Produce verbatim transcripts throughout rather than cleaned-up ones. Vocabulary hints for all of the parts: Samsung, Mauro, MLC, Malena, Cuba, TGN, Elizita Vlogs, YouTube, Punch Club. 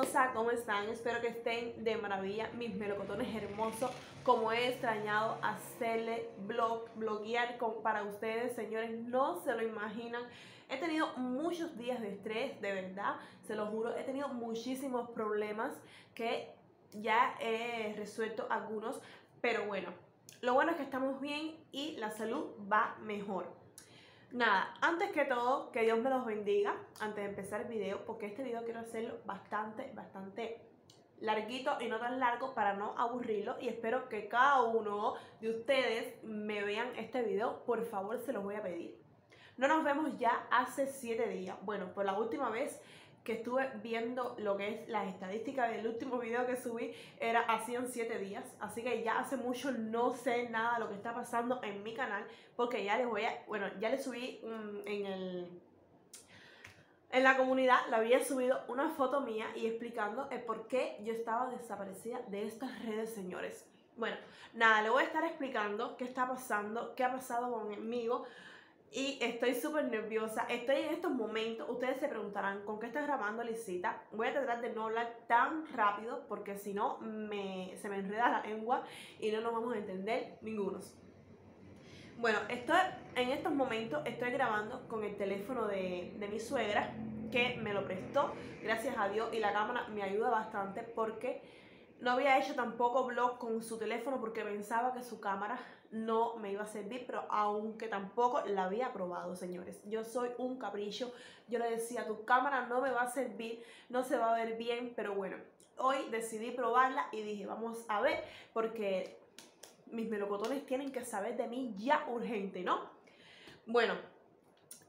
hermosa, ¿cómo están? Espero que estén de maravilla, mis melocotones hermosos. Como he extrañado hacerle blog, bloguear con, para ustedes, señores, no se lo imaginan. He tenido muchos días de estrés, de verdad, se lo juro. He tenido muchísimos problemas que ya he resuelto algunos, pero bueno, lo bueno es que estamos bien y la salud va mejor. Nada, antes que todo, que Dios me los bendiga, antes de empezar el video, porque este video quiero hacerlo bastante, bastante larguito y no tan largo para no aburrirlo, y espero que cada uno de ustedes me vean este video, por favor, se los voy a pedir. No nos vemos ya hace siete días, bueno, por la última vez que estuve viendo lo que es las estadísticas del último video que subí, era hacían siete días, así que ya hace mucho no sé nada de lo que está pasando en mi canal, porque ya les voy a, bueno, ya les subí um, en el, en la comunidad, le había subido una foto mía y explicando el por qué yo estaba desaparecida de estas redes, señores. Bueno, nada, le voy a estar explicando qué está pasando, qué ha pasado conmigo. Y estoy súper nerviosa, estoy en estos momentos, ustedes se preguntarán ¿con qué estás grabando, Lisita? Voy a tratar de no hablar tan rápido porque si no me, se me enreda la lengua y no nos vamos a entender ningunos. Bueno, estoy, en estos momentos estoy grabando con el teléfono de, de mi suegra que me lo prestó, gracias a Dios, y la cámara me ayuda bastante porque no había hecho tampoco vlog con su teléfono porque pensaba que su cámara no me iba a servir, pero aunque tampoco la había probado, señores. Yo soy un capricho, yo le decía, tu cámara no me va a servir, no se va a ver bien, pero bueno, hoy decidí probarla y dije, vamos a ver, porque mis melocotones tienen que saber de mí ya urgente, ¿no? Bueno,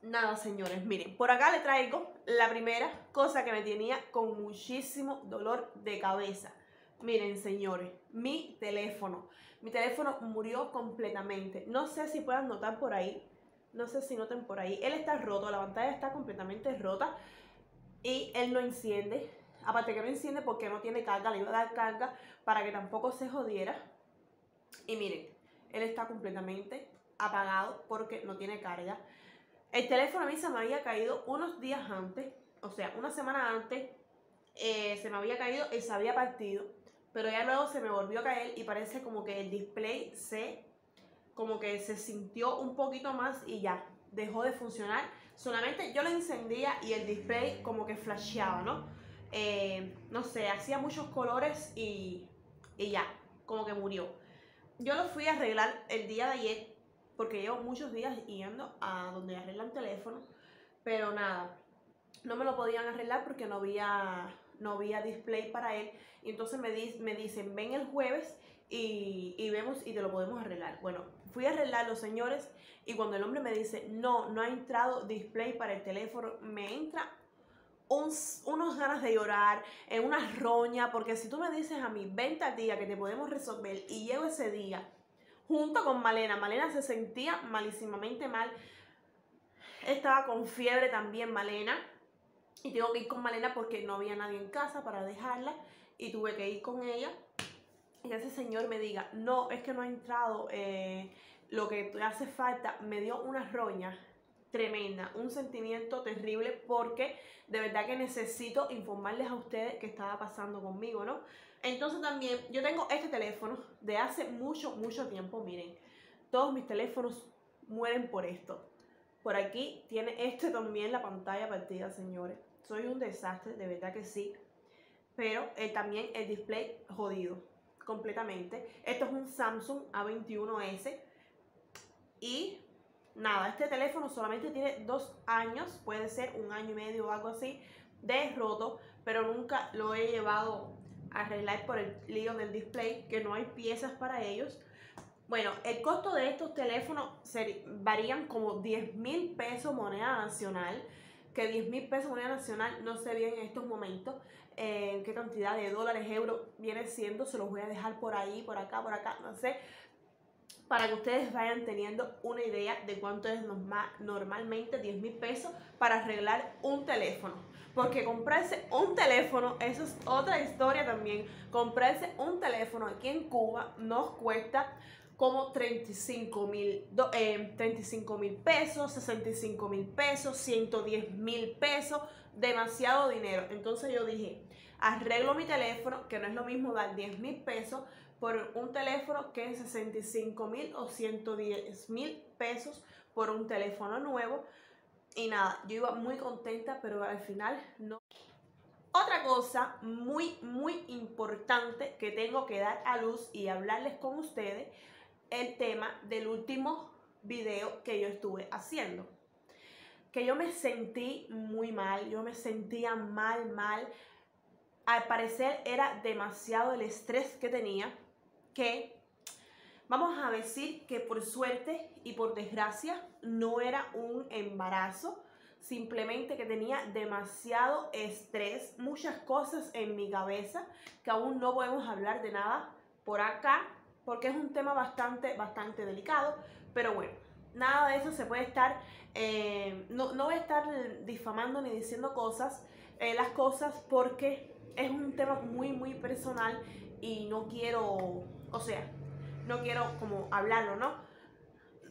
nada, señores, miren, por acá le traigo la primera cosa que me tenía con muchísimo dolor de cabeza. Miren, señores, mi teléfono, mi teléfono murió completamente, no sé si puedan notar por ahí, no sé si noten por ahí, él está roto, la pantalla está completamente rota y él no enciende, aparte que no enciende porque no tiene carga, le iba a dar carga para que tampoco se jodiera y miren, él está completamente apagado porque no tiene carga. El teléfono a mí se me había caído unos días antes, o sea, una semana antes, eh, se me había caído y se había partido. Pero ya luego se me volvió a caer y parece como que el display se, como que se sintió un poquito más y ya, dejó de funcionar. Solamente yo lo encendía y el display como que flasheaba, ¿no? Eh, no sé, hacía muchos colores y, y ya, como que murió. Yo lo fui a arreglar el día de ayer porque llevo muchos días yendo a donde arreglan teléfono. Pero nada, no me lo podían arreglar porque no había... no había display para él, y entonces me, di me dicen, ven el jueves y, y vemos y te lo podemos arreglar. Bueno, fui a arreglarlo, señores, y cuando el hombre me dice, no, no ha entrado display para el teléfono, me entra un, unos ganas de llorar, en una roña, porque si tú me dices a mí, vente al día que te podemos resolver, y llego ese día, junto con Malena, Malena se sentía malísimamente mal, estaba con fiebre también Malena, y tengo que ir con Malena porque no había nadie en casa para dejarla y tuve que ir con ella. Y ese señor me diga, no, es que no ha entrado eh, lo que te hace falta. Me dio una roña tremenda, un sentimiento terrible porque de verdad que necesito informarles a ustedes qué estaba pasando conmigo, ¿no? Entonces también yo tengo este teléfono de hace mucho, mucho tiempo, miren. Todos mis teléfonos mueren por esto. Por aquí tiene este también la pantalla partida, señores. Soy un desastre, de verdad que sí. Pero eh, también el display jodido, completamente. Esto es un Samsung A veintiuno ese. Y nada, este teléfono solamente tiene dos años, puede ser un año y medio o algo así, de roto. Pero nunca lo he llevado a arreglar por el lío del display, que no hay piezas para ellos. Bueno, el costo de estos teléfonos se varían como diez mil pesos moneda nacional, que diez mil pesos moneda nacional no sé bien en estos momentos eh, qué cantidad de dólares, euros viene siendo, se los voy a dejar por ahí, por acá, por acá, no sé, para que ustedes vayan teniendo una idea de cuánto es normal, normalmente diez mil pesos para arreglar un teléfono. Porque comprarse un teléfono, eso es otra historia también, comprarse un teléfono aquí en Cuba nos cuesta como treinta y cinco mil pesos, sesenta y cinco mil pesos, ciento diez mil pesos, demasiado dinero. Entonces yo dije, arreglo mi teléfono, que no es lo mismo dar diez mil pesos por un teléfono que es sesenta y cinco mil o ciento diez mil pesos por un teléfono nuevo. Y nada, yo iba muy contenta, pero al final no. Otra cosa muy, muy importante que tengo que dar a luz y hablarles con ustedes, el tema del último video que yo estuve haciendo. Que yo me sentí muy mal, yo me sentía mal, mal. Al parecer era demasiado el estrés que tenía, que vamos a decir que por suerte y por desgracia no era un embarazo, simplemente que tenía demasiado estrés, muchas cosas en mi cabeza que aún no podemos hablar de nada por acá porque es un tema bastante, bastante delicado, pero bueno, nada de eso se puede estar, eh, no, no voy a estar difamando ni diciendo cosas, eh, las cosas porque es un tema muy, muy personal y no quiero, o sea, no quiero como hablarlo, ¿no?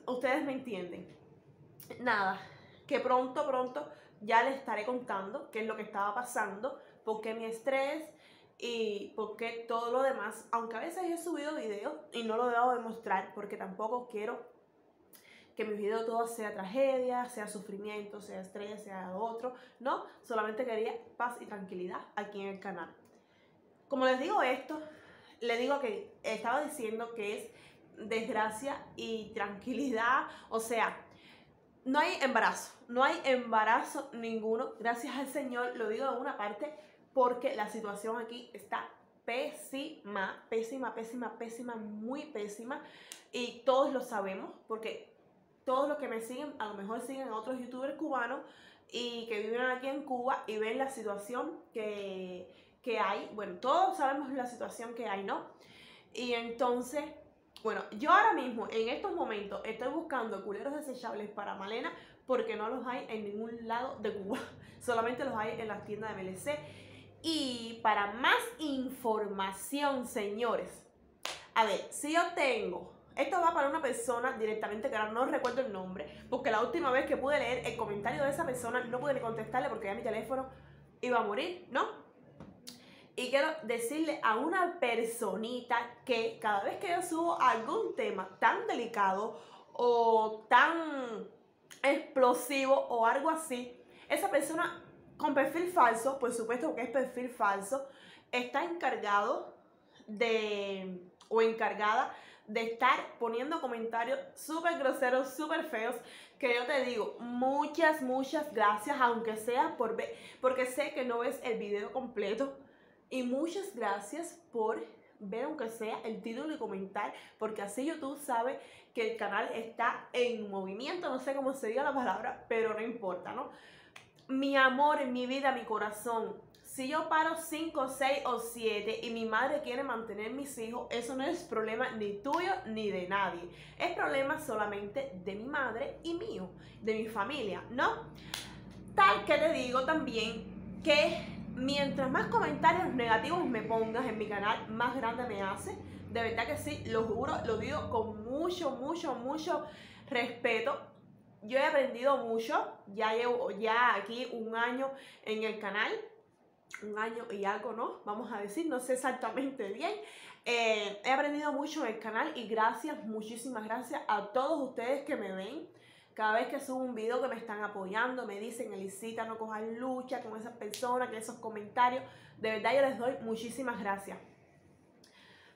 Ustedes me entienden. Nada, que pronto, pronto ya les estaré contando qué es lo que estaba pasando, por qué mi estrés y por qué todo lo demás. Aunque a veces he subido videos y no lo debo demostrar porque tampoco quiero que mis videos todos sea tragedia, sea sufrimiento, sea estrés, sea otro. No, solamente quería paz y tranquilidad aquí en el canal. Como les digo esto, les digo que estaba diciendo que es desgracia y tranquilidad, o sea, no hay embarazo, no hay embarazo ninguno, gracias al Señor, lo digo de una parte, porque la situación aquí está pésima, pésima, pésima, pésima, muy pésima, y todos lo sabemos, porque todos los que me siguen, a lo mejor siguen a otros youtubers cubanos, y que viven aquí en Cuba, y ven la situación que, que hay, bueno, todos sabemos la situación que hay, ¿no? Y entonces, bueno, yo ahora mismo, en estos momentos, estoy buscando culeros desechables para Malena porque no los hay en ningún lado de Cuba. Solamente los hay en las tiendas de M L C. Y para más información, señores, a ver, si yo tengo... Esto va para una persona directamente que ahora no recuerdo el nombre, porque la última vez que pude leer el comentario de esa persona no pude ni contestarle porque ya mi teléfono iba a morir, ¿no? Y quiero decirle a una personita que cada vez que yo subo algún tema tan delicado o tan explosivo o algo así, esa persona con perfil falso, por supuesto que es perfil falso, está encargado de o encargada de estar poniendo comentarios súper groseros, súper feos, que yo te digo, muchas, muchas gracias, aunque sea por ver, porque sé que no ves el video completo. Y muchas gracias por ver aunque sea el título y comentar, porque así YouTube sabe que el canal está en movimiento, no sé cómo se diga la palabra, pero no importa, ¿no? Mi amor, mi vida, mi corazón, si yo paro cinco, seis o siete y mi madre quiere mantener mis hijos, eso no es problema ni tuyo ni de nadie, es problema solamente de mi madre y mío, de mi familia, ¿no? Tal que te digo también que... mientras más comentarios negativos me pongas en mi canal, más grande me hace. De verdad que sí, lo juro, lo digo con mucho, mucho, mucho respeto. Yo he aprendido mucho, ya llevo ya aquí un año en el canal. Un año y algo, ¿no? Vamos a decir, no sé exactamente bien. Eh, he aprendido mucho en el canal y gracias, muchísimas gracias a todos ustedes que me ven. Cada vez que subo un video que me están apoyando, me dicen, Elisita, no cojas lucha con esas personas, que esos comentarios. De verdad yo les doy muchísimas gracias.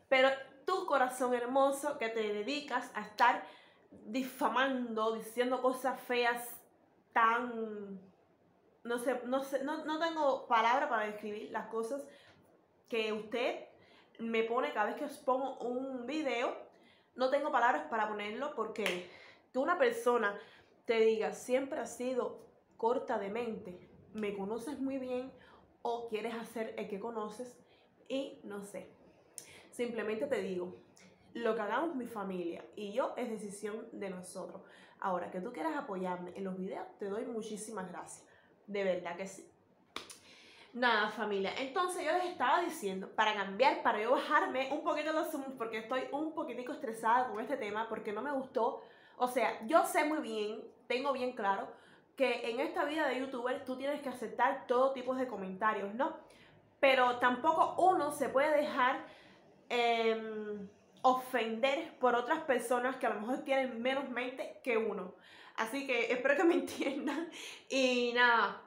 Pero tu corazón hermoso que te dedicas a estar difamando, diciendo cosas feas tan... No sé, no sé, no, no tengo palabra para describir las cosas que usted me pone cada vez que os pongo un video. No tengo palabras para ponerlo porque... que una persona te diga, siempre has sido corta de mente, me conoces muy bien o quieres hacer el que conoces y no sé. Simplemente te digo, lo que hagamos mi familia y yo es decisión de nosotros. Ahora, que tú quieras apoyarme en los videos, te doy muchísimas gracias. De verdad que sí. Nada, familia. Entonces yo les estaba diciendo, para cambiar, para yo bajarme un poquito los zooms, porque estoy un poquitico estresada con este tema, porque no me gustó. O sea, yo sé muy bien, tengo bien claro, que en esta vida de youtuber tú tienes que aceptar todo tipo de comentarios, ¿no? pero tampoco uno se puede dejar eh, ofender por otras personas que a lo mejor tienen menos mente que uno. Así que espero que me entiendan. Y nada,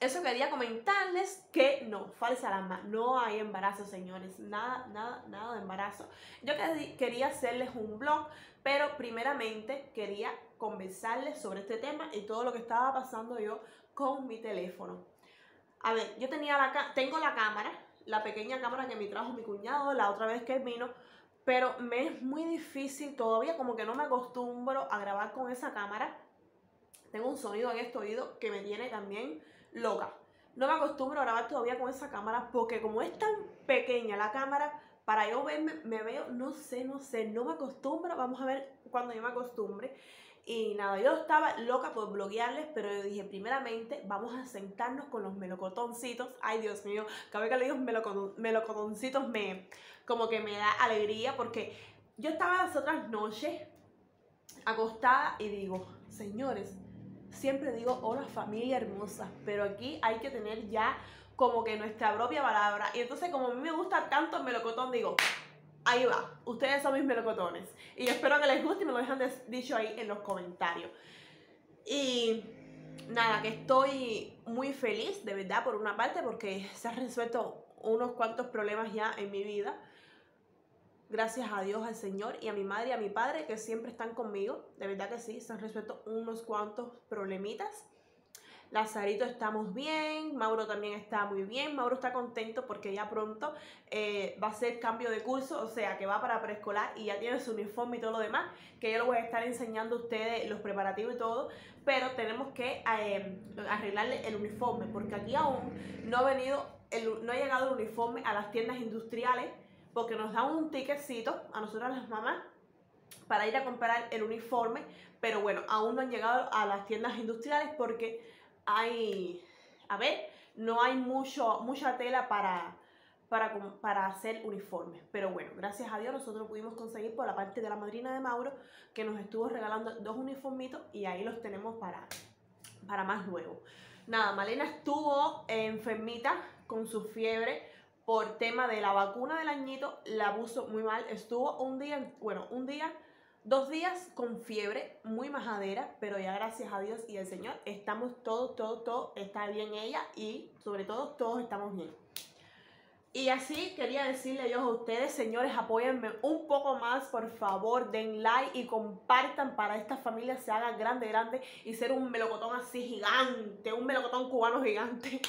eso quería comentarles, que no, falsa alarma, no hay embarazo, señores. Nada, nada, nada de embarazo. Yo quería hacerles un vlog, pero primeramente quería conversarles sobre este tema y todo lo que estaba pasando yo con mi teléfono. A ver, yo tenía la, tengo la cámara, la pequeña cámara que me trajo mi cuñado la otra vez que vino, pero me es muy difícil todavía, como que no me acostumbro a grabar con esa cámara. Tengo un sonido en este oído que me tiene también loca. No me acostumbro a grabar todavía con esa cámara porque como es tan pequeña la cámara, para yo verme, me veo, no sé, no sé, no me acostumbro. Vamos a ver cuando yo me acostumbre. Y nada, yo estaba loca por bloguearles, pero yo dije, primeramente vamos a sentarnos con los melocotoncitos. Ay, Dios mío, cada vez que le digo melocotón, melocotoncitos me, como que me da alegría, porque yo estaba las otras noches acostada y digo, señores, siempre digo, hola familia hermosa, pero aquí hay que tener ya como que nuestra propia palabra. Y entonces como a mí me gusta tanto el melocotón, digo, ahí va, ustedes son mis melocotones. Y espero que les guste y me lo dejan dicho ahí en los comentarios. Y nada, que estoy muy feliz, de verdad, por una parte, porque se han resuelto unos cuantos problemas ya en mi vida. Gracias a Dios, al Señor y a mi madre y a mi padre, que siempre están conmigo. De verdad que sí, se han resuelto unos cuantos problemitas. Lazarito estamos bien, Mauro también está muy bien, Mauro está contento porque ya pronto eh, va a ser cambio de curso, o sea que va para preescolar y ya tiene su uniforme y todo lo demás, que yo lo voy a estar enseñando a ustedes los preparativos y todo, pero tenemos que eh, arreglarle el uniforme, porque aquí aún no ha venido, el, no ha llegado el uniforme a las tiendas industriales, porque nos dan un ticketcito a nosotras las mamás para ir a comprar el uniforme, pero bueno, aún no han llegado a las tiendas industriales porque hay, a ver, no hay mucho, mucha tela para, para, para hacer uniformes. Pero bueno, gracias a Dios nosotros pudimos conseguir por la parte de la madrina de Mauro, que nos estuvo regalando dos uniformitos, y ahí los tenemos para, para más luego. Nada, Malena estuvo enfermita con su fiebre por tema de la vacuna del añito, la puso muy mal. Estuvo un día, bueno, un día... Dos días con fiebre, muy majadera, pero ya gracias a Dios y al Señor estamos todos, todos, todos, está bien ella y sobre todo todos estamos bien. Y así quería decirle yo a ustedes, señores, apóyenme un poco más, por favor, den like y compartan para esta familia se haga grande, grande y ser un melocotón así gigante, un melocotón cubano gigante.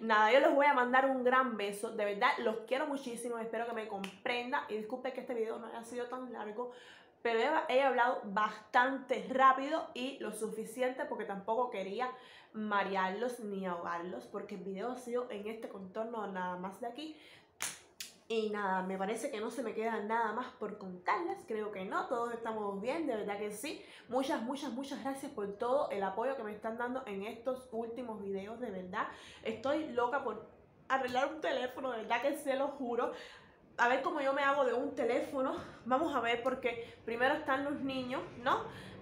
Nada, yo les voy a mandar un gran beso, de verdad, los quiero muchísimo, espero que me comprendan y disculpen que este video no haya sido tan largo, pero he, he hablado bastante rápido y lo suficiente porque tampoco quería marearlos ni ahogarlos, porque el video ha sido en este contorno nada más de aquí. Y nada, me parece que no se me queda nada más por contarles, creo que no, todos estamos bien, de verdad que sí. Muchas, muchas, muchas gracias por todo el apoyo que me están dando en estos últimos videos, de verdad. Estoy loca por arreglar un teléfono, de verdad que se lo juro. A ver cómo yo me hago de un teléfono. Vamos a ver, porque primero están los niños, ¿no?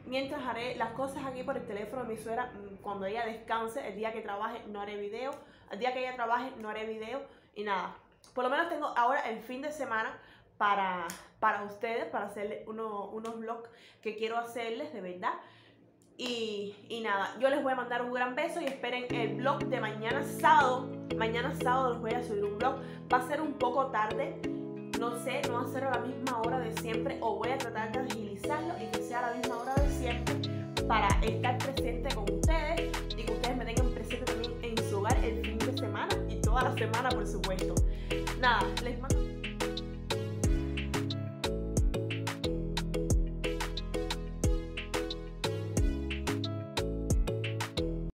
Mientras haré las cosas aquí por el teléfono de mi suegra. Cuando ella descanse, el día que trabaje no haré video. El día que ella trabaje no haré video. Y nada, por lo menos tengo ahora el fin de semana para, para ustedes, para hacerles uno, unos vlogs que quiero hacerles, de verdad. Y, y nada, yo les voy a mandar un gran beso y esperen el vlog de mañana sábado. Mañana sábado les voy a subir un vlog. Va a ser un poco tarde, no sé, no va a ser a la misma hora de siempre, o voy a tratar de agilizarlo y que sea a la misma hora de siempre para estar presente con ustedes y que ustedes me tengan presente también en su hogar el fin de semana y toda la semana, por supuesto. Nada, les mando